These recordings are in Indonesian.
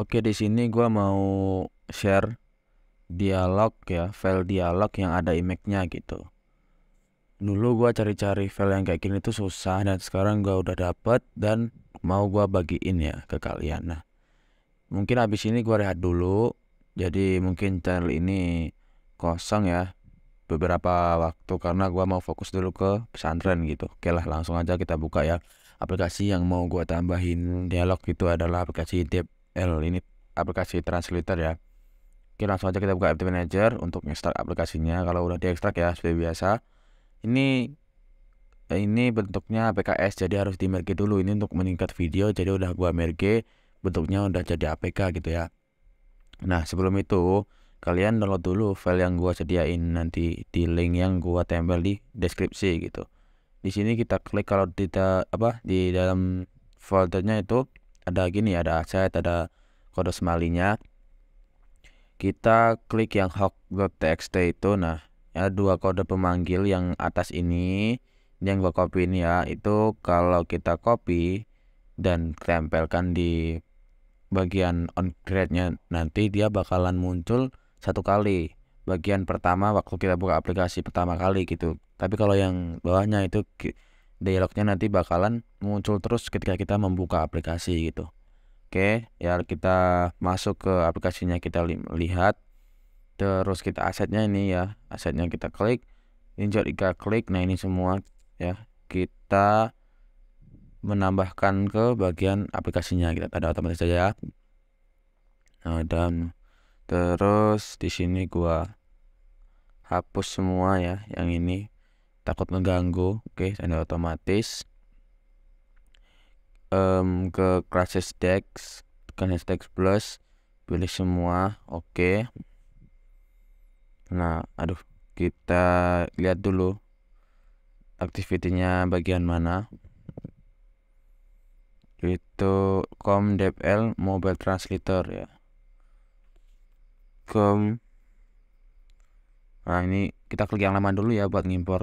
Oke, di sini gua mau share dialog ya, file dialog yang ada image-nya gitu. Dulu gua cari-cari file yang kayak gini tuh susah, dan sekarang gua udah dapet dan mau gua bagiin ya ke kalian. Nah, mungkin habis ini gua rehat dulu. Jadi mungkin channel ini kosong ya beberapa waktu karena gua mau fokus dulu ke pesantren gitu. Oke lah, langsung aja kita buka ya. Aplikasi yang mau gua tambahin dialog itu adalah aplikasi DeepL, ini aplikasi translator ya. Oke, langsung aja kita buka App Manager untuk ekstrak aplikasinya. Kalau udah diekstrak ya seperti biasa. Ini bentuknya APKS, jadi harus di-merge dulu. Ini untuk meningkat video, jadi udah gua merge, bentuknya udah jadi APK gitu ya. Nah, sebelum itu kalian download dulu file yang gua sediain nanti di link yang gua tempel di deskripsi gitu. Di sini kita klik, kalau di dalam foldernya itu ada gini, ada aset, ada kode semalinya. Kita klik yang hawk.txt itu. Nah, ada dua kode pemanggil yang atas ini yang gua copy ini ya. Itu kalau kita copy dan tempelkan di bagian on grade-nya, nanti dia bakalan muncul satu kali. Bagian pertama waktu kita buka aplikasi pertama kali gitu. Tapi kalau yang bawahnya itu dialognya nanti bakalan muncul terus ketika kita membuka aplikasi gitu. Oke, ya kita masuk ke aplikasinya, kita lihat. Terus kita asetnya ini ya, asetnya kita klik. Insert kita klik. Nah, ini semua ya kita menambahkan ke bagian aplikasinya, kita ada otomatis saja. Nah, dan terus di sini gua hapus semua ya, yang ini takut mengganggu. Oke, ada otomatis ke Crisis Text Plus, pilih semua. Oke. Nah, kita lihat dulu activity-nya bagian mana. Itu com DeepL Mobile Translator ya. Nah, ini kita klik yang lama dulu ya buat ngimpor.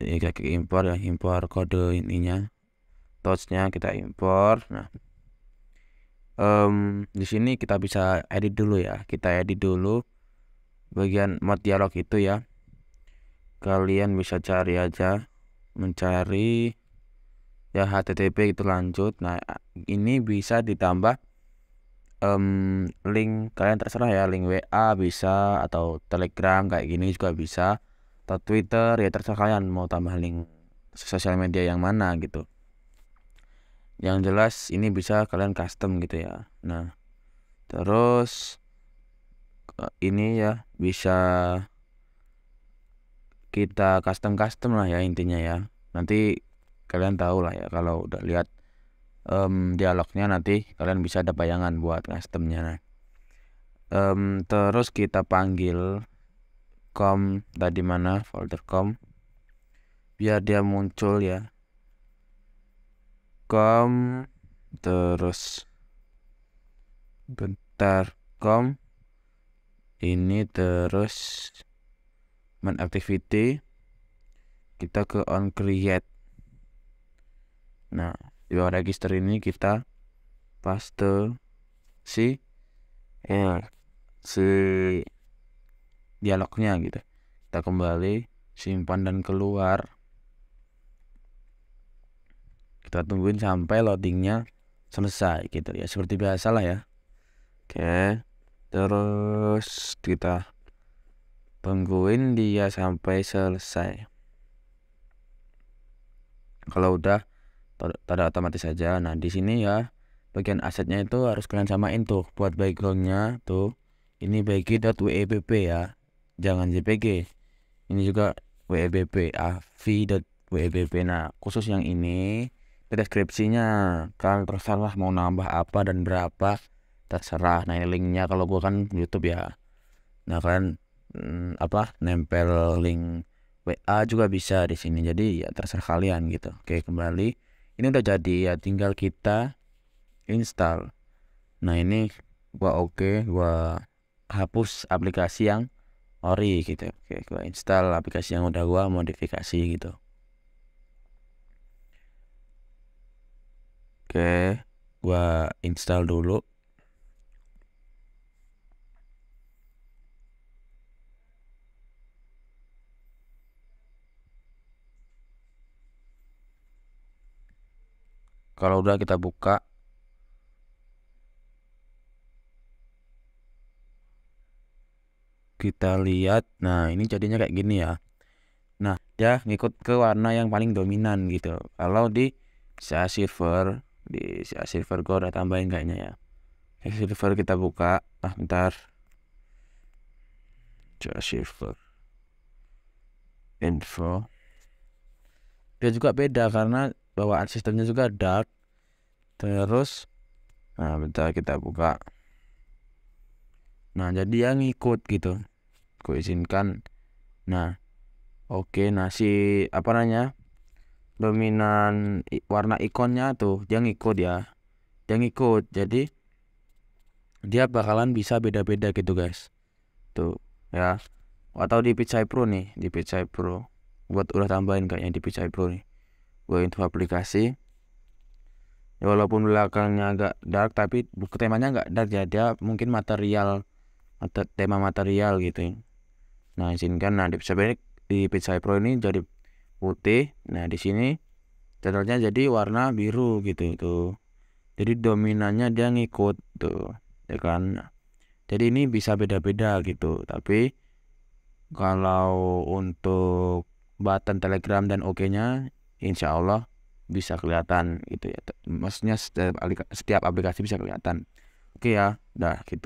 Kita klik impor ya, impor kode ininya. Touch-nya kita impor. Nah, di sini kita bisa edit dulu ya. Kita edit dulu bagian mode dialog itu ya. Kalian bisa cari aja, mencari ya HTTP itu lanjut. Nah, ini bisa ditambah link kalian terserah ya, link WA bisa, atau Telegram kayak gini juga bisa, atau Twitter ya, terserah kalian mau tambah link sosial media yang mana gitu. Yang jelas ini bisa kalian custom gitu ya. Nah, terus ini ya bisa kita custom lah ya intinya ya. Nanti kalian tahu lah ya, kalau udah lihat dialognya nanti kalian bisa ada bayangan buat customnya. Nah, terus kita panggil com tadi, mana folder com, biar dia muncul ya. Com, terus bentar, com ini, terus main activity kita ke on create. Nah, di bawah register ini kita paste si dialognya gitu. Kita kembali, simpan dan keluar. Kita tungguin sampai loadingnya selesai gitu ya, seperti biasa lah ya. Oke, terus kita tungguin dia sampai selesai. Kalau udah tanda otomatis saja. Nah, di sini ya bagian asetnya itu harus kalian samain tuh buat backgroundnya tuh. Ini bg.webp ya, jangan jpg. Ini juga webp, av.webp. Nah, khusus yang ini deskripsinya kalian terserah mau nambah apa dan berapa, terserah. Nah, ini linknya, kalau gua kan YouTube ya. Nah, kalian nempel link WA juga bisa di sini. Jadi ya terserah kalian gitu. Oke, kembali. Ini udah jadi ya, tinggal kita install. Nah, ini gua gua hapus aplikasi yang ori gitu. Oke, gua install aplikasi yang udah gua modifikasi gitu. Oke, gua install dulu. Kalau udah kita buka. Kita lihat, nah ini jadinya kayak gini ya. Nah dia ngikut ke warna yang paling dominan gitu. Kalau di CA Silver, di CA Silver gue udah tambahin kayaknya ya. CA Silver kita buka, ah bentar. CA Silver info. Dia juga beda karena bawaan sistemnya juga dark. Terus, nah bentar kita buka. Nah jadi yang ngikut gitu, gue izinkan. Nah oke, nah si apa namanya dominan warna ikonnya tuh dia ngikut ya, dia ngikut. Jadi dia bakalan bisa beda-beda gitu guys. Tuh ya, atau di Picai Pro nih, di Picai Pro buat udah tambahin kayaknya di Picai Pro nih. Gue info aplikasi ya, walaupun belakangnya agak dark tapi temanya nggak dark ya, dia mungkin material atau tema material gitu. Nah izinkan, nah di Picai Pro ini jadi putih. Nah di sini channelnya jadi warna biru gitu tuh. Jadi dominannya dia ngikut tuh, ya kan. Jadi ini bisa beda-beda gitu. Tapi kalau untuk button Telegram dan OK-nya, insya Allah bisa kelihatan gitu ya. Maksudnya setiap aplikasi bisa kelihatan. Oke ya, dah gitu.